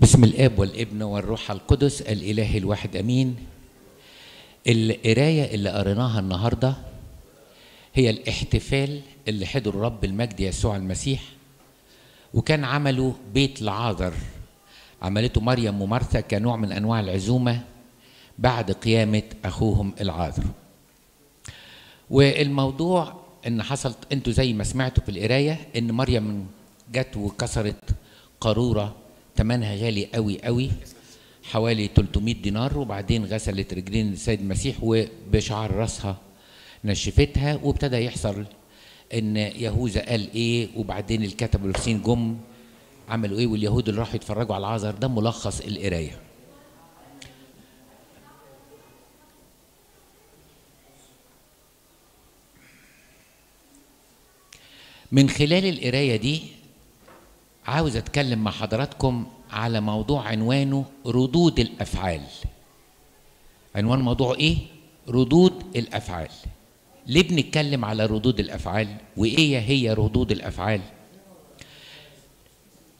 بسم الاب والابن والروح القدس الاله الواحد امين. القرايه اللي قريناها النهارده هي الاحتفال اللي حضر رب المجد يسوع المسيح، وكان عمله بيت العذر، عملته مريم ومارثا كنوع من انواع العزومه بعد قيامه اخوهم العذر. والموضوع ان حصلت، انتوا زي ما سمعتوا في القرايه، ان مريم جت وكسرت قاروره ثمنها غالي قوي قوي، حوالي 300 دينار، وبعدين غسلت رجلين السيد المسيح وبشعر راسها نشفتها، وابتدى يحصل ان يهوذا قال ايه، وبعدين الكتب والفريسيين جم عملوا ايه، واليهود اللي راحوا يتفرجوا على العذر. ده ملخص القرايه. من خلال القرايه دي عاوز اتكلم مع حضراتكم على موضوع عنوانه ردود الافعال. عنوان موضوع ايه؟ ردود الافعال. ليه بنتكلم على ردود الافعال؟ وايه هي ردود الافعال؟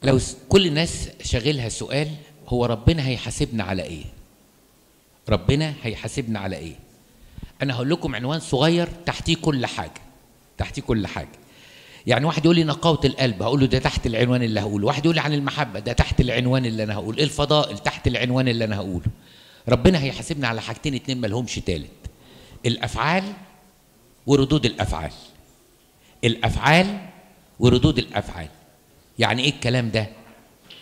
لو كل الناس شاغلها سؤال، هو ربنا هيحاسبنا على ايه؟ ربنا هيحاسبنا على ايه؟ انا هقول لكم عنوان صغير تحتيه كل حاجه. تحتيه كل حاجه. يعني واحد يقول لي نقاوة القلب، هقول له ده تحت العنوان اللي هقوله. واحد يقول لي عن المحبة، ده تحت العنوان اللي أنا هقوله. الفضائل تحت العنوان اللي أنا هقوله. ربنا هيحاسبنا على حاجتين اتنين مالهمش تالت: الأفعال وردود الأفعال. الأفعال وردود الأفعال. يعني إيه الكلام ده؟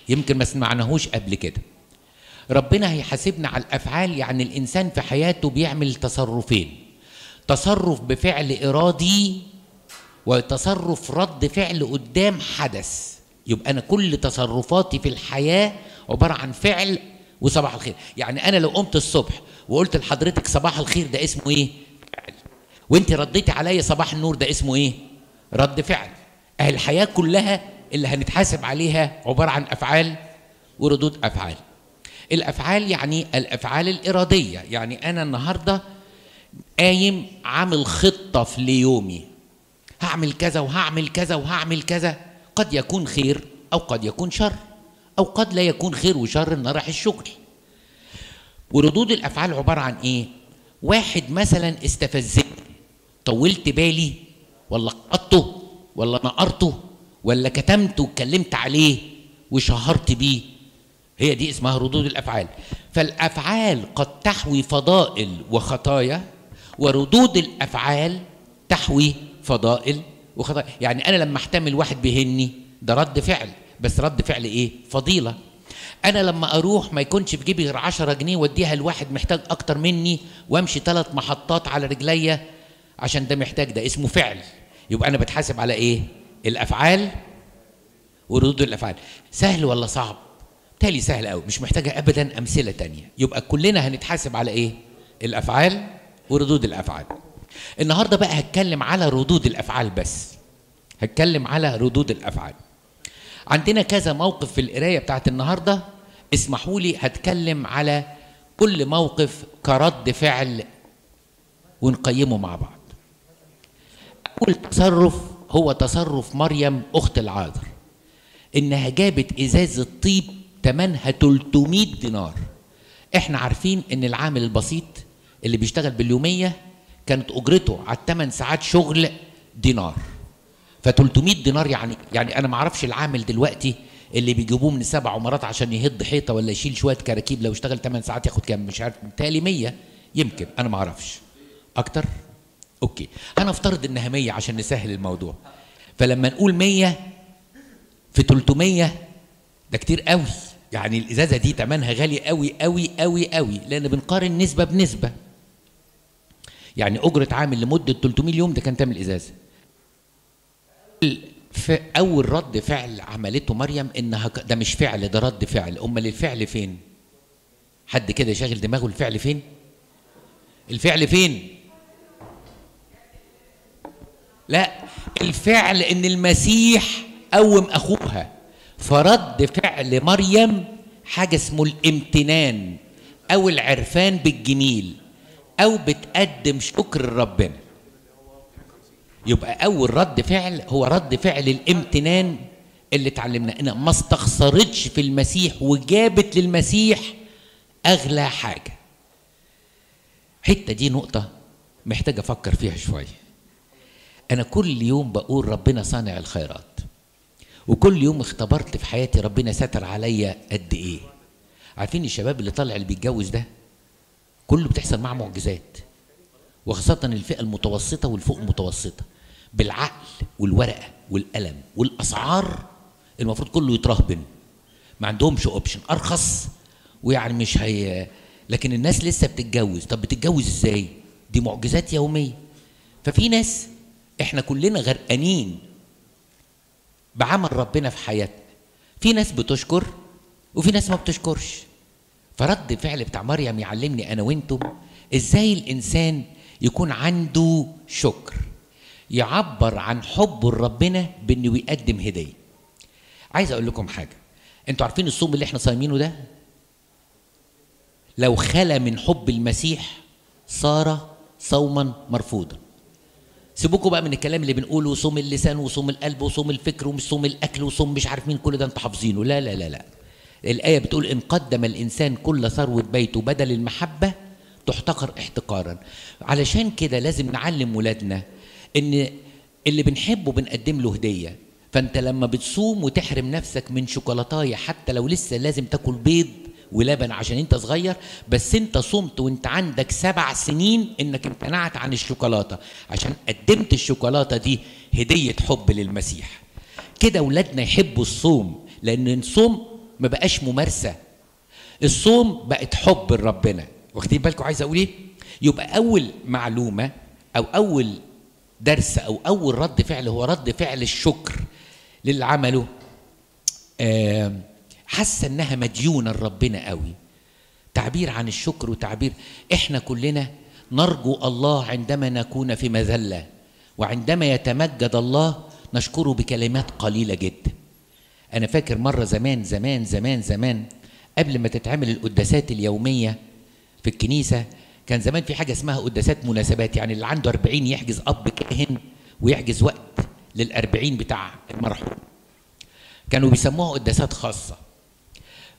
يمكن ما سمعناهوش قبل كده. ربنا هيحاسبنا على الأفعال، يعني الإنسان في حياته بيعمل تصرفين: تصرف بفعل إرادي، وتصرف رد فعل قدام حدث. يبقى أنا كل تصرفاتي في الحياة عبارة عن فعل وصباح الخير. يعني أنا لو قمت الصبح وقلت لحضرتك صباح الخير، ده اسمه إيه؟ فعل. وأنت رديتي عليا صباح النور، ده اسمه إيه؟ رد فعل. أهل الحياة كلها اللي هنتحاسب عليها عبارة عن أفعال وردود أفعال. الأفعال يعني الأفعال الإرادية، يعني أنا النهاردة قايم عامل خطة في ليومي، هعمل كذا وهعمل كذا وهعمل كذا. قد يكون خير أو قد يكون شر، أو قد لا يكون خير وشر، إن رايح الشغل. وردود الأفعال عبارة عن إيه؟ واحد مثلا استفزني، طولت بالي، ولا قطته، ولا نقرته، ولا كتمته واتكلمت عليه وشهرت بيه. هي دي اسمها ردود الأفعال. فالأفعال قد تحوي فضائل وخطايا، وردود الأفعال تحوي فضائل وخطايا. يعني انا لما احتمل واحد بيهني، ده رد فعل، بس رد فعل ايه؟ فضيله. انا لما اروح ما يكونش في جيبي غير 10 جنيه واديها لواحد محتاج اكتر مني، وامشي 3 محطات على رجليا عشان ده محتاج، ده اسمه فعل. يبقى انا بتحاسب على ايه؟ الافعال وردود الافعال. سهل ولا صعب؟ بالتالي سهل قوي، مش محتاجه ابدا امثله تانية. يبقى كلنا هنتحاسب على ايه؟ الافعال وردود الافعال. النهارده بقى هتكلم على ردود الافعال بس. هتكلم على ردود الافعال. عندنا كذا موقف في القرايه بتاعت النهارده، اسمحوا لي هتكلم على كل موقف كرد فعل ونقيمه مع بعض. اول تصرف هو تصرف مريم اخت العذر، انها جابت ازازه طيب ثمنها 300 دينار. احنا عارفين ان العامل البسيط اللي بيشتغل باليوميه كانت اجرته على 8 ساعات شغل دينار، ف 300 دينار. يعني انا ما اعرفش العامل دلوقتي اللي بيجيبوه من 7 عمارات عشان يهد حيطه ولا يشيل شويه كراكيب، لو اشتغل 8 ساعات ياخد كام؟ مش عارف، بالتالي 100 يمكن، انا ما اعرفش اكتر. اوكي، هنفترض انها 100 عشان نسهل الموضوع. فلما نقول 100 في 300 ده كتير قوي. يعني الازازه دي ثمنها غالي قوي قوي قوي قوي، لان بنقارن نسبه بنسبه. يعني أجرة عامل لمدة 300 يوم ده كان تعمل إزازة. أول رد فعل عملته مريم إنها ده مش فعل، ده رد فعل. أمال الفعل فين؟ حد كده شاغل دماغه الفعل فين؟ الفعل فين؟ لا، الفعل إن المسيح قوم أخوها، فرد فعل مريم حاجة اسمه الامتنان أو العرفان بالجميل، أو بتقدم شكر ربنا. يبقى أول رد فعل هو رد فعل الامتنان اللي اتعلمناه ما استخسرتش في المسيح وجابت للمسيح اغلى حاجه. الحته دي نقطه محتاج افكر فيها شويه. انا كل يوم بقول ربنا صانع الخيرات، وكل يوم اختبرت في حياتي ربنا ساتر عليا قد ايه. عارفين الشباب اللي طالع اللي بيتجوز ده كله بتحصل معه معجزات، وخاصه الفئه المتوسطه والفوق متوسطه، بالعقل والورقه والقلم والاسعار المفروض كله يترهبن، ما عندهمش اوبشن ارخص ويعني مش هي. لكن الناس لسه بتتجوز، طب بتتجوز ازاي؟ دي معجزات يوميه. ففي ناس احنا كلنا غرقانين بعمل ربنا في حياتنا، في ناس بتشكر وفي ناس ما بتشكرش. فرد الفعل بتاع مريم يعلمني انا وانتم ازاي الانسان يكون عنده شكر، يعبر عن حبه لربنا بانه يقدم هديه. عايز اقول لكم حاجه، انتوا عارفين الصوم اللي احنا صايمينه ده لو خلى من حب المسيح صار صوما مرفوضا. سيبوكوا بقى من الكلام اللي بنقوله صوم اللسان وصوم القلب وصوم الفكر وصوم الاكل وصوم مش عارف مين، كل ده انتوا حافظينه. لا لا لا لا، الايه بتقول ان قدم الانسان كل ثروه بيته بدل المحبه تحتقر احتقارا. علشان كده لازم نعلم ولادنا ان اللي بنحبه بنقدم له هديه. فانت لما بتصوم وتحرم نفسك من شوكولاتايه حتى لو لسه لازم تاكل بيض ولبن عشان انت صغير، بس انت صمت وانت عندك 7 سنين انك امتنعت عن الشوكولاته عشان قدمت الشوكولاته دي هديه حب للمسيح. كده اولادنا يحبوا الصوم، لان الصوم ما بقاش ممارسه، الصوم بقت حب لربنا. واخدين بالكم عايز اقول ايه؟ يبقى اول معلومه او اول درس او اول رد فعل هو رد فعل الشكر للي عمله. حاسه انها مديونه لربنا قوي. تعبير عن الشكر وتعبير، احنا كلنا نرجو الله عندما نكون في مذله، وعندما يتمجد الله نشكره بكلمات قليله جدا. انا فاكر مره زمان زمان زمان زمان قبل ما تتعمل القداسات اليوميه في الكنيسه، كان زمان في حاجه اسمها قداسات مناسبات، يعني اللي عنده 40 يحجز اب كاهن ويحجز وقت لل40 بتاع المرحوم. كانوا بيسموها قداسات خاصه.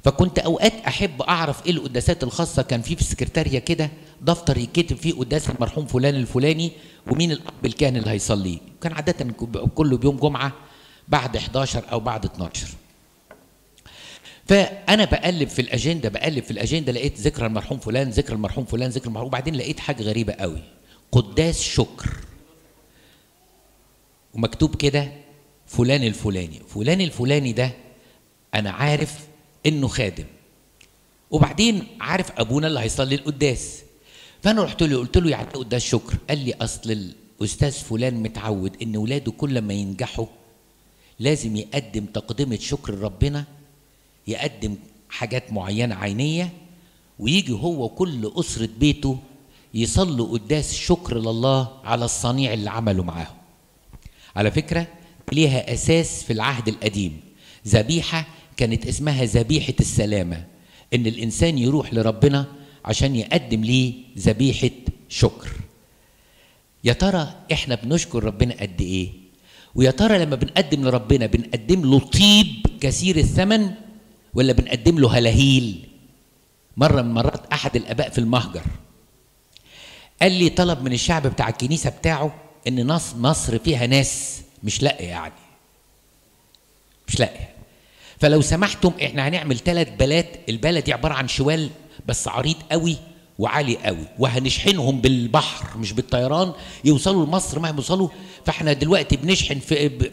فكنت اوقات احب اعرف ايه القداسات الخاصه. كان في السكرتاريه كده دفتر يتكتب فيه قداس المرحوم فلان الفلاني ومين الاب الكاهن اللي هيصليه. كان عاده كل يوم جمعه بعد 11 او بعد 12. فانا بقلب في الاجنده لقيت ذكرى المرحوم فلان، ذكرى المرحوم فلان، ذكرى المرحوم. وبعدين لقيت حاجه غريبه قوي، قداس شكر، ومكتوب كده فلان الفلاني. فلان الفلاني ده انا عارف انه خادم، وبعدين عارف ابونا اللي هيصلي القداس. فانا رحت له قلت له يعني ايه قداس شكر؟ قال لي اصل الاستاذ فلان متعود ان ولاده كل ما ينجحوا لازم يقدم تقدمه شكر لربنا، يقدم حاجات معينه عينيه، ويجي هو كل اسره بيته يصلوا قداس شكر لله على الصنيع اللي عمله معاهم. على فكره ليها اساس في العهد القديم، ذبيحه كانت اسمها ذبيحه السلامه، ان الانسان يروح لربنا عشان يقدم ليه ذبيحه شكر. يا ترى احنا بنشكر ربنا قد ايه؟ ويا ترى لما بنقدم لربنا بنقدم له طيب كثير الثمن ولا بنقدم له هلاهيل؟ مره من مرات احد الاباء في المهجر قال لي طلب من الشعب بتاع الكنيسه بتاعه ان مصر فيها ناس مش لاقيه، يعني مش لاقيه، فلو سمحتم احنا هنعمل 3 بلات، البلد دي عباره عن شوال بس عريض قوي وعالي قوي، وهنشحنهم بالبحر مش بالطيران يوصلوا لمصر مهما يوصلوا. فاحنا دلوقتي بنشحن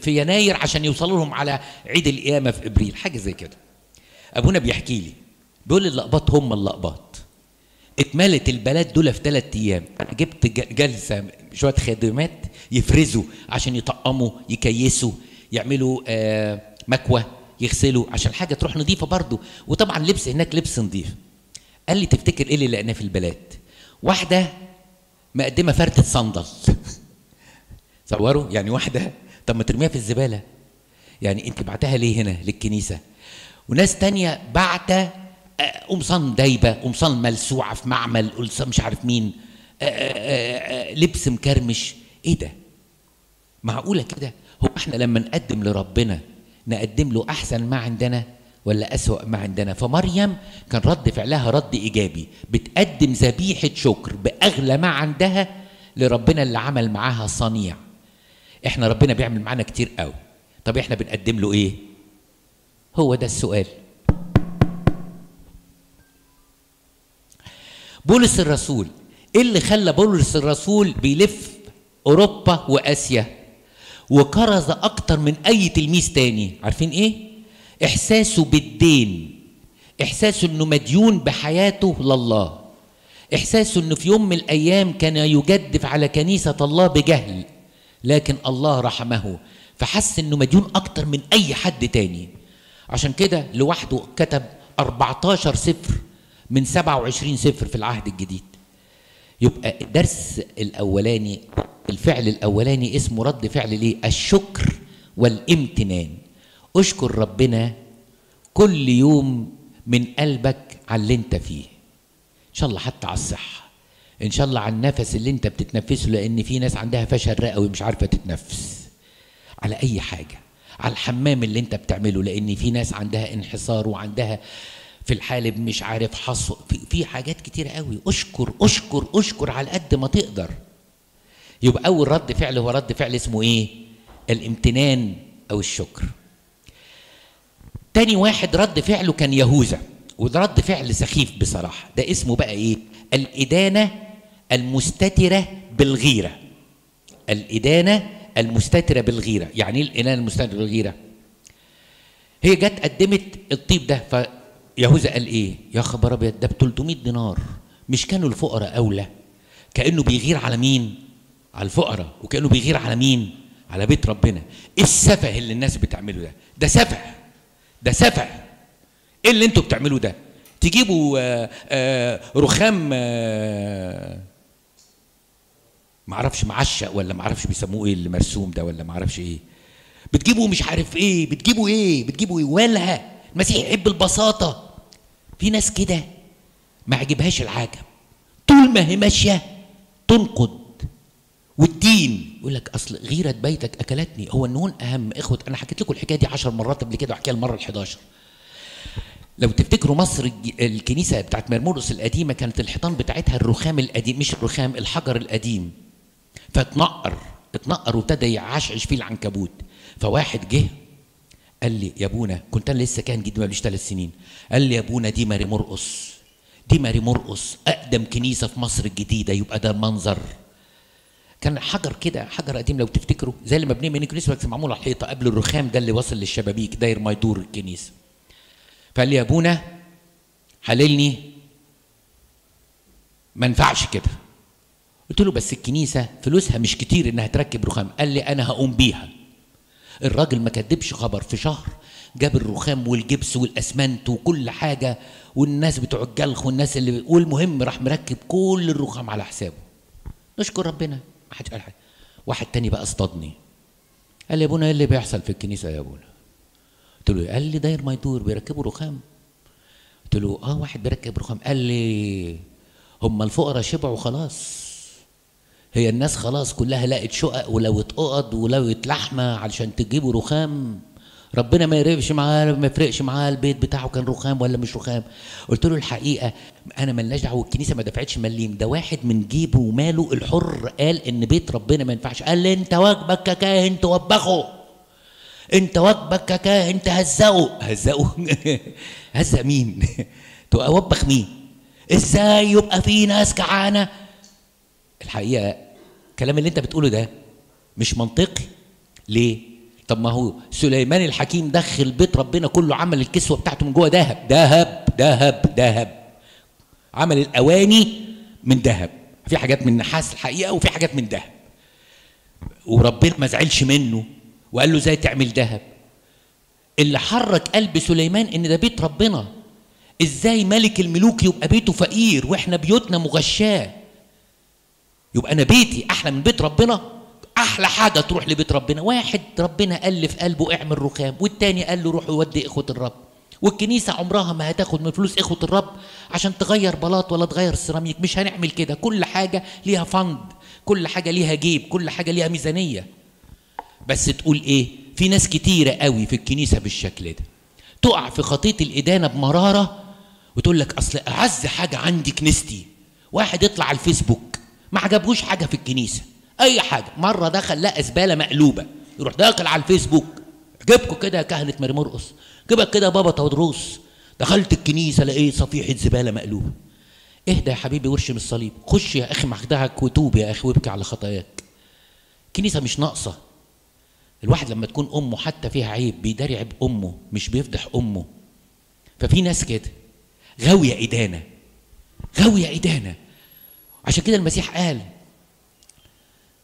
في يناير عشان يوصلوا لهم على عيد القيامه في ابريل، حاجه زي كده. ابونا بيحكي لي بيقول لي اللقباط هم اللقباط اتملت البلد دول في 3 ايام. انا جبت جلسه شويه خادمات يفرزوا عشان يطقموا، يكيسوا، يعملوا مكوى، يغسلوا عشان حاجه تروح نظيفه برضه، وطبعا لبس هناك لبس نظيف. قال لي تفتكر ايه اللي لقيناه في البلاد؟ واحده مقدمه فرده صندل صوروا يعني واحده، طب ما ترميها في الزباله، يعني انت بعتها ليه هنا للكنيسه؟ وناس تانية بعتة قمصان دايبة، قمصان ملسوعة في معمل، قمصان مش عارف مين، لبس مكرمش. ايه ده؟ معقولة كده؟ هو احنا لما نقدم لربنا نقدم له أحسن ما عندنا ولا أسوأ ما عندنا؟ فمريم كان رد فعلها رد إيجابي، بتقدم ذبيحة شكر بأغلى ما عندها لربنا اللي عمل معاها صنيع. احنا ربنا بيعمل معانا كتير قوي، طب احنا بنقدم له ايه؟ هو ده السؤال. بولس الرسول، ايه اللي خلى بولس الرسول بيلف اوروبا واسيا وكرز اكتر من اي تلميذ تاني؟ عارفين ايه؟ احساسه بالدين، احساسه انه مديون بحياته لله، احساسه انه في يوم من الايام كان يجدف على كنيسة الله بجهل لكن الله رحمه، فحس انه مديون اكتر من اي حد تاني. عشان كده لوحده كتب 14 سفر من 27 سفر في العهد الجديد. يبقى الدرس الاولاني، الفعل الاولاني اسمه رد فعل ليه؟ الشكر والامتنان. اشكر ربنا كل يوم من قلبك على اللي انت فيه، ان شاء الله حتى على الصحه، ان شاء الله على النفس اللي انت بتتنفسه، لان في ناس عندها فشل رئوي مش عارفه تتنفس، على اي حاجه، على الحمام اللي انت بتعمله، لان في ناس عندها انحسار وعندها في الحالب مش عارف حصو، في حاجات كتير قوي. اشكر اشكر اشكر على قد ما تقدر. يبقى اول رد فعل هو رد فعل اسمه ايه؟ الامتنان او الشكر. تاني واحد رد فعله كان يهوذا، وده رد فعل سخيف بصراحه، ده اسمه بقى ايه؟ الادانه المستتره بالغيره. الادانه المستتره بالغيره، يعني ايه الادانه المستتره بالغيره؟ هي جت قدمت الطيب ده، ف يهوذا قال ايه؟ يا خبر ابيض، ده ب 300 دينار، مش كانوا الفقراء اولى؟ كانه بيغير على مين؟ على الفقراء، وكانه بيغير على مين؟ على بيت ربنا. ايه السفه اللي الناس بتعمله ده؟ ده سفه، ده سفه. ايه اللي انتوا بتعملوه ده؟ تجيبوا رخام معرفش معشق، ولا معرفش بيسموه ايه اللي مرسوم ده، ولا معرفش ايه، بتجيبوا مش عارف ايه، بتجيبوا ايه، بتجيبوا ايه، والها المسيح يحب البساطه. في ناس كده ما عجبهاش العجب، طول ما هي ماشيه تنقد. والدين يقول لك اصل غيره بيتك اكلتني. هو النون اهم اخوه، انا حكيت لكم الحكايه دي 10 مرات قبل كده، واحكيها المره ال11. لو تفتكروا مصر، الكنيسه بتاعت مرمرقس القديمه كانت الحيطان بتاعتها الرخام القديم، مش الرخام، الحجر القديم، فتنقر وابتدى يعشعش فيه العنكبوت. فواحد جه قال لي يا ابونا، كنت انا لسه كاهن جديد ماليش 3 سنين، قال لي يا ابونا دي مارمرقس، دي مارمرقس اقدم كنيسه في مصر الجديده، يبقى ده المنظر. كان حجر كده، حجر قديم لو تفتكروا، زي اللي مبني من الكنيسه، معمول على الحيطه قبل الرخام ده اللي واصل للشبابيك، داير ما يدور الكنيسه. فقال لي يا ابونا حللني، ما ينفعش كده. قلت له بس الكنيسه فلوسها مش كتير انها تركب رخام. قال لي انا هقوم بيها. الراجل ما كدبش خبر، في شهر جاب الرخام والجبس والاسمنت وكل حاجه، والناس بتوع الجلخ والناس اللي، والمهم راح مركب كل الرخام على حسابه. نشكر ربنا ما حدش قال حاجه. واحد تاني بقى اصطادني، قال لي يا ابونا ايه اللي بيحصل في الكنيسه يا ابونا؟ قلت له، قال لي داير ما يدور بيركبوا رخام. قلت له اه، واحد بيركب رخام. قال لي هم الفقراء شبعوا خلاص، هي الناس خلاص كلها لقت شقق ولوت ققد ولوت لحمه علشان تجيبوا رخام، ربنا ما يفرقش معاه، ما يفرقش معاه البيت بتاعه كان رخام ولا مش رخام. قلت له الحقيقه انا مالناش دعوه، والكنيسه ما دفعتش مليم، ده واحد من جيبه وماله الحر قال ان بيت ربنا ما ينفعش. قال لي انت واجبك ككاهن توبخه، انت واجبك ككاهن تهزقه. هزقه؟ هزق مين؟ توبخ مين؟ ازاي يبقى في ناس كعانه؟ الحقيقه الكلام اللي انت بتقوله ده مش منطقي. ليه؟ طب ما هو سليمان الحكيم دخل بيت ربنا كله، عمل الكسوه بتاعته من جوه دهب، دهب دهب دهب، عمل الاواني من دهب، في حاجات من نحاس الحقيقه وفي حاجات من دهب، وربنا ما زعلش منه وقال له ازاي تعمل دهب. اللي حرك قلب سليمان ان ده بيت ربنا، ازاي ملك الملوك يبقى بيته فقير واحنا بيوتنا مغشاه؟ يبقى أنا بيتي أحلى من بيت ربنا؟ أحلى حاجة تروح لبيت ربنا. واحد ربنا قال لي في قلبه اعمل رخام، والتاني قال له روح ودي إخوة الرب، والكنيسة عمرها ما هتاخد من فلوس إخوة الرب عشان تغير بلاط ولا تغير سيراميك، مش هنعمل كده. كل حاجة ليها فند، كل حاجة ليها جيب، كل حاجة ليها ميزانية. بس تقول إيه؟ في ناس كتيرة قوي في الكنيسة بالشكل ده تقع في خطيط الإدانة بمرارة وتقول لك أصل أعز حاجة عندي كنيستي. واحد يطلع على الفيسبوك ما عجبهوش حاجة في الكنيسة، أي حاجة، مرة دخل لقى زبالة مقلوبة يروح داخل على الفيسبوك جيبكوا كده يا كهنة مارمرقس، جيبك كده يا بابا تودروس، دخلت الكنيسة لقيت صفيحة زبالة مقلوبة. اهدى يا حبيبي وارشم الصليب، خش يا أخي مع خدعك وتوب يا أخي وابكي على خطاياك. الكنيسة مش ناقصة. الواحد لما تكون أمه حتى فيها عيب بيداري عيب أمه مش بيفضح أمه. ففي ناس كده غاوية إدانة، غاوية إدانة. عشان كده المسيح قال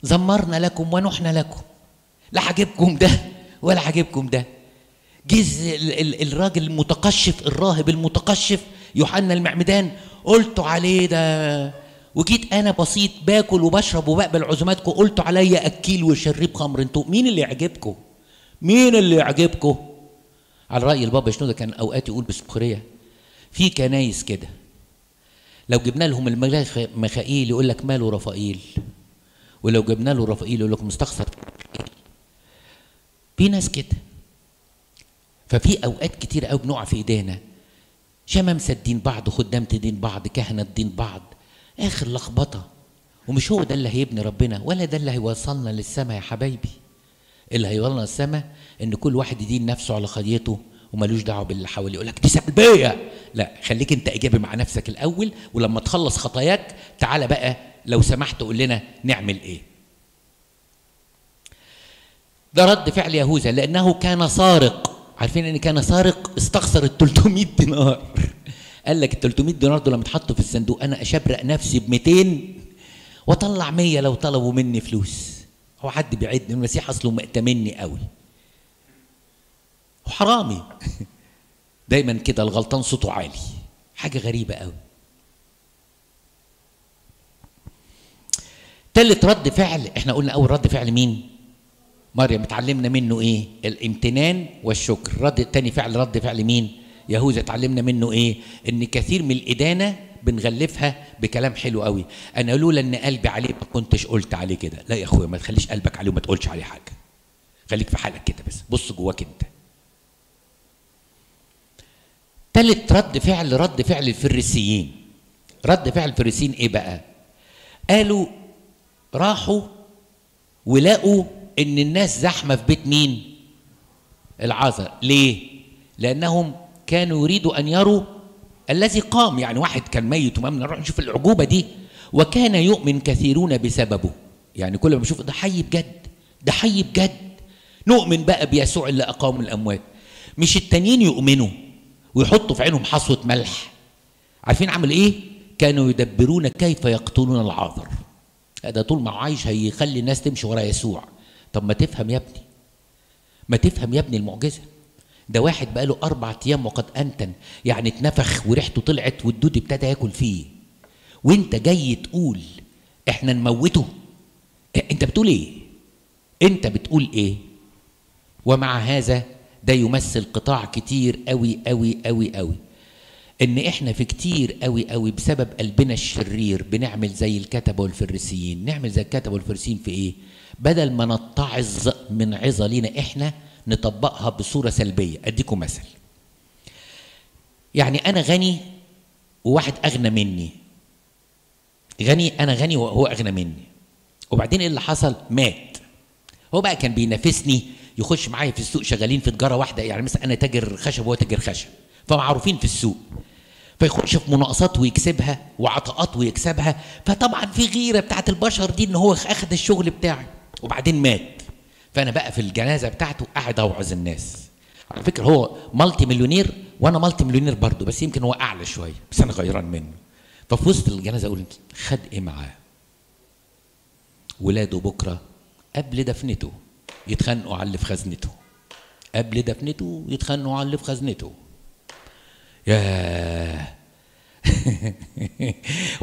زمرنا لكم ونحنا لكم، لا عاجبكم ده ولا عاجبكم ده. جيز الراجل المتقشف الراهب المتقشف يوحنا المعمدان قلتوا عليه ده، وجيت انا بسيط باكل وبشرب وبقبل عزوماتكم قلتوا عليا اكيل وشريب خمر. انتوا مين اللي يعجبكم؟ مين اللي يعجبكم؟ على راي البابا شنوده كان اوقات يقول بسخريه في كنايس كده لو جبنا لهم الملاخ مخائيل يقول لك ماله رفائيل، ولو جبنا له رفائيل يقول لك مستخسر. في ناس كده. ففي اوقات كتير قوي بنقع في ايدينا شمامسه دين بعض، خدامه دين بعض، كهنه دين بعض، اخر لخبطه. ومش هو ده اللي هيبني ربنا ولا ده اللي هيوصلنا للسماء يا حبايبي. اللي هيوصلنا للسماء ان كل واحد يدين نفسه على خطيته ومالوش دعوه باللي حواليه. يقول لك دي سلبيه، لا خليك انت ايجابي مع نفسك الاول، ولما تخلص خطاياك تعالى بقى لو سمحت قول لنا نعمل ايه. ده رد فعل يهوذا لانه كان سارق. عارفين ان كان سارق استخسر ال 300 دينار. قال لك ال 300 دينار دول لما اتحطوا في الصندوق انا اشبرق نفسي ب 200 واطلع 100 لو طلبوا مني فلوس. هو حد بيعدني؟ المسيح اصله مأتمني قوي وحرامي. دايما كده الغلطان صوته عالي، حاجه غريبه قوي. تالت رد فعل، احنا قلنا اول رد فعل مين؟ مريم، اتعلمنا منه ايه؟ الامتنان والشكر. تاني فعل رد فعل مين؟ يهوذا، اتعلمنا منه ايه؟ ان كثير من الادانه بنغلفها بكلام حلو قوي. انا لولا ان قلبي عليه ما كنتش قلت عليه كده. لا يا اخويا ما تخليش قلبك عليه وما تقولش عليه حاجه، خليك في حالك كده بس، بص جواك انت. تالت رد فعل، رد فعل الفريسيين. رد فعل الفريسيين ايه بقى؟ قالوا راحوا ولقوا ان الناس زحمه في بيت مين؟ العازر. ليه؟ لانهم كانوا يريدوا ان يروا الذي قام، يعني واحد كان ميت وما نروح نشوف العجوبه دي. وكان يؤمن كثيرون بسببه، يعني كل ما بشوف ده حي بجد، ده حي بجد، نؤمن بقى بيسوع اللي اقام الاموات. مش التانيين يؤمنوا ويحطوا في عينهم حصوه ملح. عارفين عمل ايه؟ كانوا يدبرون كيف يقتلون العازر. ده طول ما عايش هيخلي الناس تمشي ورا يسوع. طب ما تفهم يا ابني، ما تفهم يا ابني المعجزه. ده واحد بقاله 4 أيام وقد انتن، يعني اتنفخ وريحته طلعت والدود ابتدى ياكل فيه، وانت جاي تقول احنا نموته؟ انت بتقول ايه؟ انت بتقول ايه؟ ومع هذا ده يمثل قطاع كتير قوي قوي قوي قوي، ان احنا في كتير قوي قوي بسبب قلبنا الشرير بنعمل زي الكتبه والفريسيين. نعمل زي الكتبه والفريسيين في ايه؟ بدل ما نتعظ من عظلينا احنا نطبقها بصوره سلبيه. اديكم مثل، يعني انا غني وواحد اغنى مني، غني، انا غني وهو اغنى مني، وبعدين ايه اللي حصل؟ مات. هو بقى كان بينافسني، يخش معايا في السوق، شغالين في تجاره واحده، يعني مثلا انا تاجر خشب وهو تاجر خشب فمعروفين في السوق، فيخش في مناقصات ويكسبها وعطاءات ويكسبها. فطبعا في غيره بتاعت البشر دي ان هو اخذ الشغل بتاعي وبعدين مات. فانا بقى في الجنازه بتاعته قاعد اوعظ الناس. على فكره هو مالتي مليونير وانا مالتي مليونير برضه، بس يمكن هو اعلى شويه، بس انا غيران منه. ففي وسط الجنازه اقول خد ايه معاه؟ ولاده بكره قبل دفنته يتخانقوا على اللي في خزنته، قبل دفنته يتخانقوا على اللي في خزنته. ياه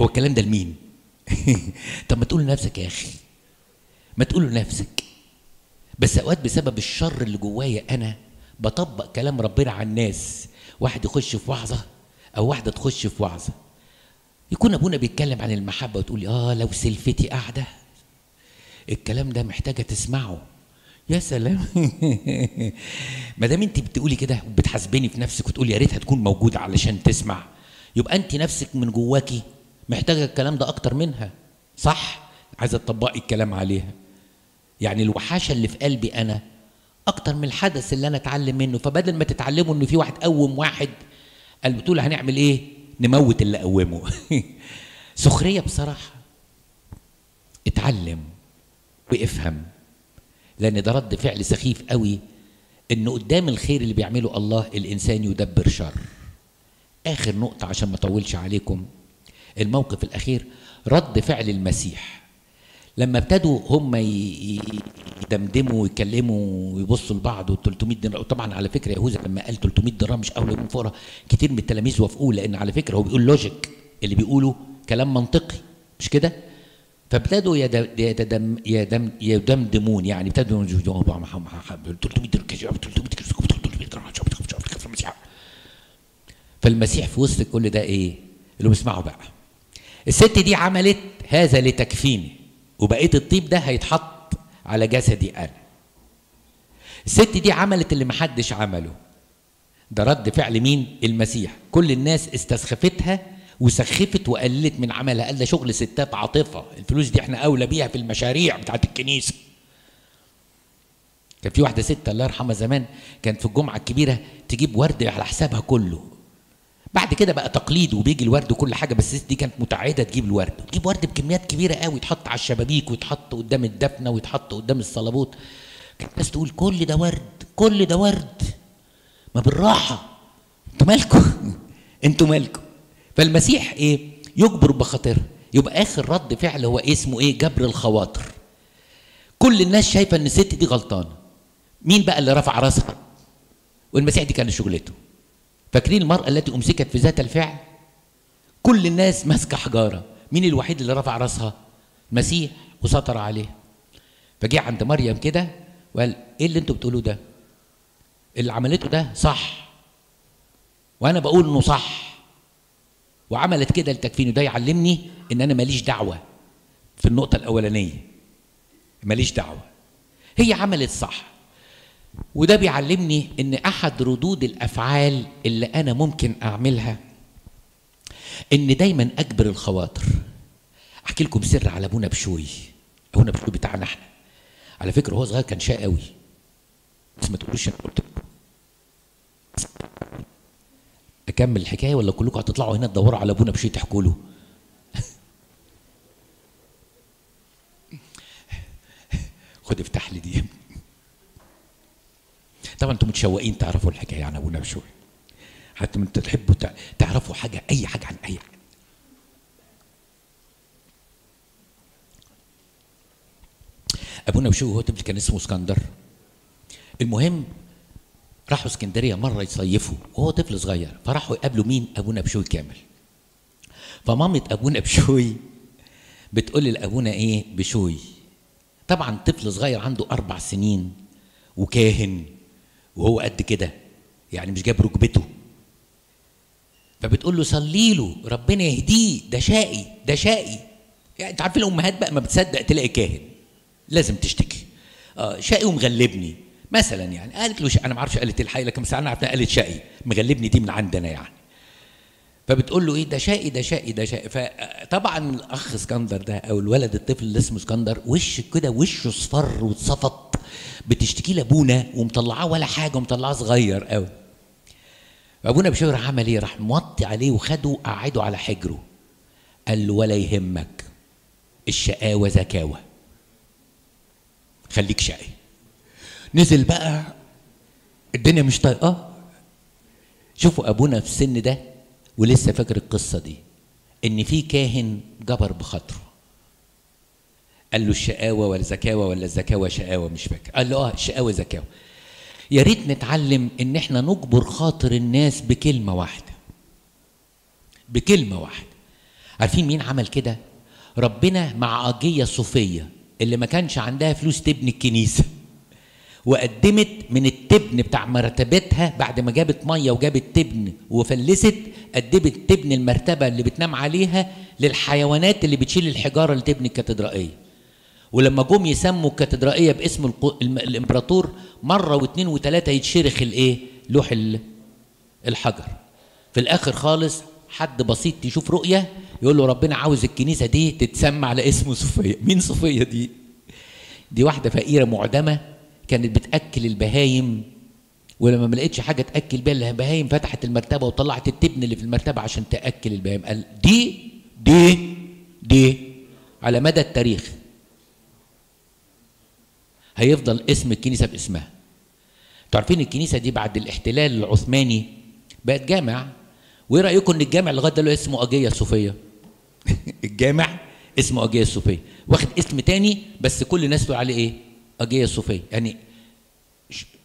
هو الكلام ده لمين؟ طب ما تقول لنفسك يا اخي، ما تقول لنفسك. بس اوقات بسبب الشر اللي جوايا انا بطبق كلام ربنا على الناس. واحد يخش في وعظه او واحده تخش في وعظه، يكون ابونا بيتكلم عن المحبه وتقول لي لو سلفتي قاعده الكلام ده محتاجه تسمعه، يا سلام. ما دام انت بتقولي كده وبتحاسبيني في نفسك وتقولي يا ريت هتكون موجوده علشان تسمع، يبقى انت نفسك من جواكي محتاجه الكلام ده اكتر منها، صح؟ عايزه تطبقي الكلام عليها. يعني الوحاشه اللي في قلبي انا اكتر من الحدث اللي انا اتعلم منه، فبدل ما تتعلموا ان في واحد قوم واحد، البطوله هنعمل ايه؟ نموت اللي قومه. سخريه بصراحه. اتعلم وافهم، لان ده رد فعل سخيف قوي، ان قدام الخير اللي بيعمله الله الانسان يدبر شر. اخر نقطه عشان ما اطولش عليكم، الموقف الاخير رد فعل المسيح لما ابتدوا هم يدمدموا ويتكلموا ويبصوا لبعض و300 درهم. طبعا على فكره يهوذا لما قال 300 درهم مش اولى من فقراء، كتير من التلاميذ وافقوه، لان على فكره هو بيقول لوجيك، اللي بيقوله كلام منطقي مش كده؟ فابتدوا يدمدمون، يعني ابتدوا 300 درهم 300 درهم. فالمسيح في وسط كل ده ايه؟ اللي بيسمعوا بقى، الست دي عملت هذا لتكفيني، وبقيت الطيب ده هيتحط على جسدي انا. الست دي عملت اللي محدش عمله. ده رد فعل مين؟ المسيح. كل الناس استسخفتها وسخفت وقللت من عملها، قال ده شغل ستات عاطفه، الفلوس دي احنا اولى بيها في المشاريع بتاعت الكنيسه. كان في واحده ست الله يرحمها زمان، كانت في الجمعه الكبيره تجيب ورد على حسابها كله. بعد كده بقى تقليد وبيجي الورد وكل حاجه، بس الست دي كانت متعاده تجيب الورد، تجيب ورد بكميات كبيره قوي، يتحط على الشبابيك ويتحط قدام الدفنه ويتحط قدام الصلبوت. كانت الناس تقول كل ده ورد، كل ده ورد، ما بالراحه، انتوا مالكم؟ انتوا مالكم؟ فالمسيح ايه؟ يجبر بخاطرها. يبقى اخر رد فعل هو اسمه ايه؟ جبر الخواطر. كل الناس شايفه ان الست دي غلطانه، مين بقى اللي رفع راسها؟ والمسيح دي كانت شغلته. فاكرين المرأة التي أمسكت في ذات الفعل؟ كل الناس ماسكة حجارة، مين الوحيد اللي رفع راسها؟ المسيح، وسطر عليها. فجه عند مريم كده وقال إيه اللي أنتوا بتقولوه ده؟ اللي عملته ده صح، وأنا بقول إنه صح، وعملت كده لتكفيني. ده يعلمني إن أنا ماليش دعوة في النقطة الأولانية، ماليش دعوة، هي عملت صح. وده بيعلمني ان احد ردود الافعال اللي انا ممكن اعملها ان دايما اجبر الخواطر. احكي لكم سر على ابونا بشوي، ابونا بشوي بتاعنا احنا، على فكره هو صغير كان شقاوي، بس ما تقولوش انا قلت. اكمل الحكايه ولا كلكم هتطلعوا هنا تدوروا على ابونا بشوي تحكوا له؟ خد افتح لي دي. طبعا انتم متشوقين تعرفوا الحكايه عن ابونا بشوي، حتى من تحبوا تعرفوا حاجه، اي حاجه عن اي حاجه. ابونا بشوي هو طفل كان اسمه اسكندر. المهم راحوا اسكندريه مره يصيفوا وهو طفل صغير، فراحوا يقابلوا مين؟ ابونا بشوي كامل. فمامة ابونا بشوي بتقول لابونا ايه؟ بشوي. طبعا طفل صغير عنده 4 سنين وكاهن وهو قد كده، يعني مش جاب ركبته. فبتقول له صلي له ربنا يهديه، ده شقي، ده شقي. يعني انت عارفين الامهات بقى ما بتصدق تلاقي كاهن، لازم تشتكي. شقي ومغلبني مثلا، يعني قالت له انا ما اعرفش قالت ايه الحقيقه، لكن بس انا عارفها قالت شقي، مغلبني دي من عندنا يعني. فبتقول له ايه؟ ده شقي، ده شقي، ده شقي. فطبعا الاخ اسكندر ده او الولد الطفل اللي اسمه اسكندر وش كده، وشه اصفر واتصفط، بتشتكي لابونا ومطلعاه ولا حاجه، ومطلعاه صغير قوي. ابونا بشوي راح عمل ايه؟ راح موطي عليه وخده وقعده على حجره، قال له ولا يهمك، الشقاوه زكاوه، خليك شقي. نزل بقى الدنيا مش طايقاه. شوفوا ابونا في السن ده ولسه فاكر القصه دي، ان في كاهن جبر بخاطره، قال له الشقاوه ولا زكاوه، ولا الزكاوه شقاوه، مش فاكر، قال له الشقاوه زكاوه. يا ريت نتعلم ان احنا نجبر خاطر الناس بكلمه واحده، بكلمه واحده. عارفين مين عمل كده؟ ربنا مع اجيه صوفيه اللي ما كانش عندها فلوس تبني الكنيسه، وقدمت من التبن بتاع مرتبتها، بعد ما جابت ميه وجابت تبن وفلست، قدمت تبن المرتبه اللي بتنام عليها للحيوانات اللي بتشيل الحجاره اللي تبني الكاتدرائيه. ولما جم يسموا الكاتدرائيه باسم الامبراطور مره واثنين وثلاثه يتشرخ الايه؟ لوح الحجر. في الاخر خالص حد بسيط يشوف رؤيه يقول له ربنا عاوز الكنيسه دي تتسمى على اسم صوفيا. مين صوفيا دي؟ دي واحده فقيره معدمه كانت بتاكل البهايم، ولما ما لقيتش حاجه تاكل بيها البهايم فتحت المرتبه وطلعت التبن اللي في المرتبه عشان تاكل البهايم. قال دي على مدى التاريخ هيفضل اسم الكنيسه باسمها. تعرفين الكنيسه دي بعد الاحتلال العثماني بقت جامع، وايه رايكم ان الجامع لغايه دلوقتي اسمه اجيه صوفيه؟ الجامع اسمه اجيه صوفيه، واخد اسم تاني بس كل الناس تقول عليه ايه؟ اجيه صوفيه. يعني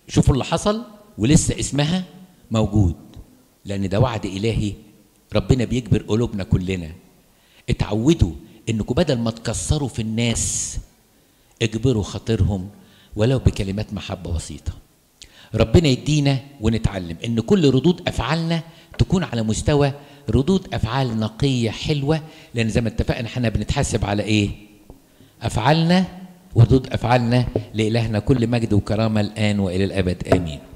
شوفوا اللي حصل ولسه اسمها موجود، لان ده وعد الهي ربنا بيجبر قلوبنا كلنا. اتعودوا انكم بدل ما تكسروا في الناس اجبروا خاطرهم ولو بكلمات محبه بسيطه. ربنا يدينا ونتعلم ان كل ردود افعالنا تكون على مستوى ردود افعال نقيه حلوه، لان زي ما اتفقنا احنا بنتحاسب على ايه؟ افعالنا وردود افعالنا. لالهنا كل مجد وكرامه الان والى الابد امين.